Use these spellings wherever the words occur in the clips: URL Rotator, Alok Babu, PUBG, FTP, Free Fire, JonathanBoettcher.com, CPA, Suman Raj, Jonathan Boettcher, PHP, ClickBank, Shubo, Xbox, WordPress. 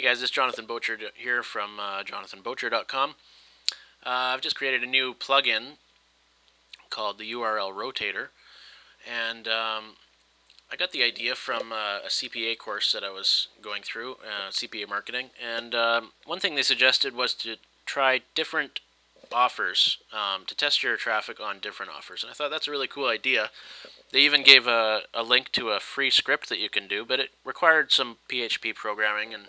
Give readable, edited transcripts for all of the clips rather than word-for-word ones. Hey guys, this is Jonathan Boettcher here from JonathanBoettcher.com. I've just created a new plugin called the URL Rotator, and I got the idea from a CPA course that I was going through, CPA marketing, and one thing they suggested was to try different offers, to test your traffic on different offers, and I thought that's a really cool idea. They even gave a link to a free script that you can do, but it required some PHP programming and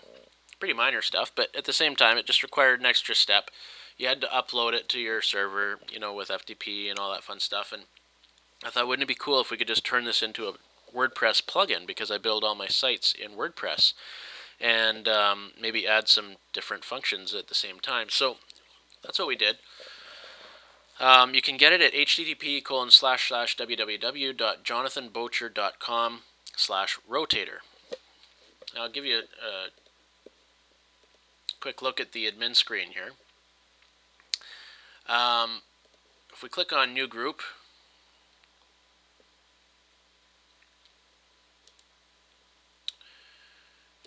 pretty minor stuff, but at the same time it just required an extra step. You had to upload it to your server, you know, with FTP and all that fun stuff, and I thought, wouldn't it be cool if we could just turn this into a WordPress plugin, because I build all my sites in WordPress, and maybe add some different functions at the same time. So that's what we did. You can get it at http://www.jonathanboettcher.com/rotator. Now, I'll give you a quick look at the admin screen here. If we click on New Group,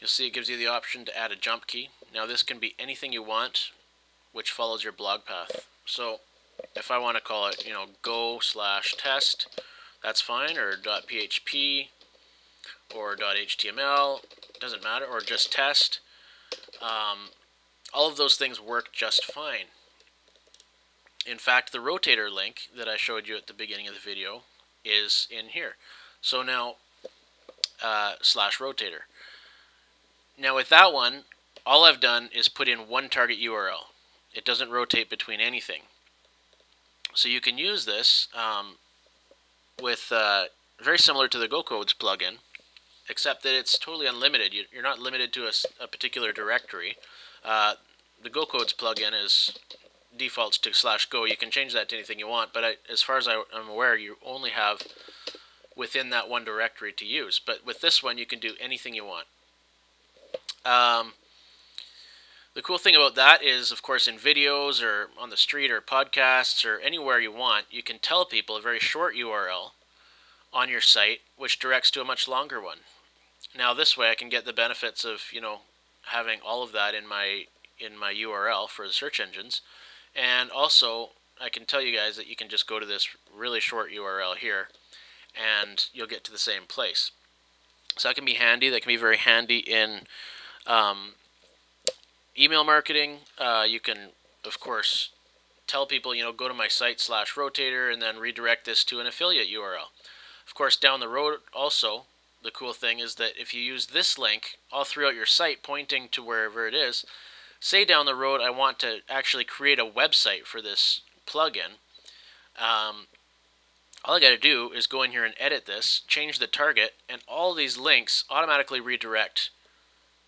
you'll see it gives you the option to add a jump key. Now, this can be anything you want, which follows your blog path. So, if I want to call it, you know, go/test, that's fine, or .php, or .html, doesn't matter, or just test. All of those things work just fine. In fact, the rotator link that I showed you at the beginning of the video is in here. So now, /rotator. Now with that one, all I've done is put in one target URL. It doesn't rotate between anything. So you can use this with very similar to the GoCodes plugin, except that it's totally unlimited. You're not limited to a particular directory. The GoCodes plugin is defaults to /go. You can change that to anything you want, but as far as I'm aware, you only have within that one directory to use. But with this one, you can do anything you want. The cool thing about that is, of course, in videos or on the street or podcasts or anywhere you want, you can tell people a very short URL on your site, which directs to a much longer one. Now, this way I can get the benefits of, you know, having all of that in my URL for the search engines. And also, I can tell you guys that you can just go to this really short URL here and you'll get to the same place. So that can be handy. That can be very handy in email marketing. You can, of course, tell people, you know, go to my site /rotator and then redirect this to an affiliate URL. Of course, down the road also, the cool thing is that if you use this link all throughout your site pointing to wherever it is, say down the road I want to actually create a website for this plugin, all I got to do is go in here and edit this, change the target, and all these links automatically redirect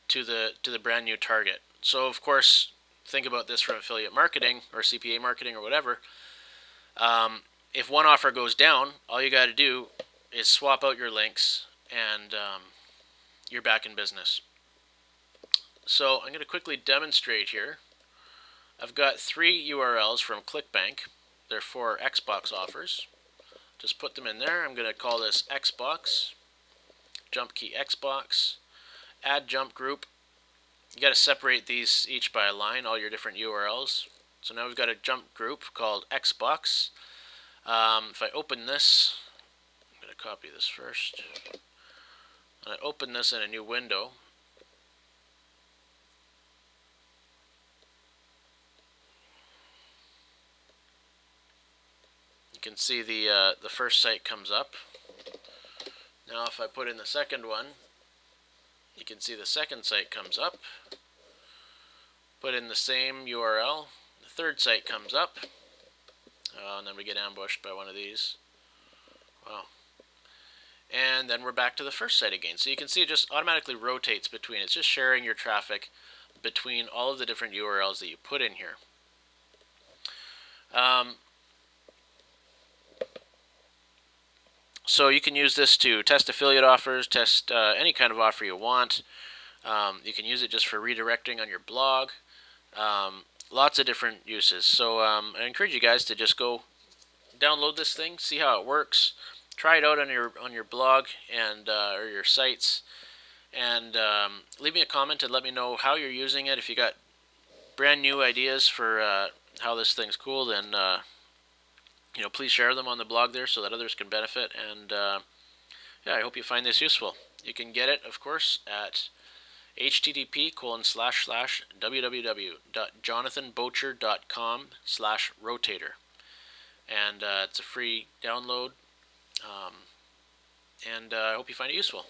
to the brand new target. So, of course, think about this from affiliate marketing or CPA marketing or whatever. If one offer goes down, all you got to do is swap out your links and you're back in business. So I'm going to quickly demonstrate here. I've got 3 URLs from ClickBank. They're for Xbox offers. Just put them in there. I'm going to call this Xbox, jump key Xbox, add jump group. You got to separate these each by a line, all your different URLs. So now we've got a jump group called Xbox. If I open this, I'm going to copy this first. When I open this in a new window, you can see the first site comes up. Now if I put in the second one, you can see the second site comes up. Put in the same URL, the third site comes up, and then we get ambushed by one of these. Wow. And then we're back to the first site again. So you can see it just automatically rotates between. It's just sharing your traffic between all of the different URLs that you put in here. So you can use this to test affiliate offers, test any kind of offer you want. You can use it just for redirecting on your blog. Lots of different uses. So I encourage you guys to just go download this thing, see how it works, try it out on your blog and or your sites, and leave me a comment and let me know how you're using it. If you got brand new ideas for how this thing's cool, then you know, please share them on the blog there so that others can benefit. And yeah, I hope you find this useful. You can get it, of course, at http://www.JonathanBoettcher.com/rotator, and it's a free download. And I hope you find it useful.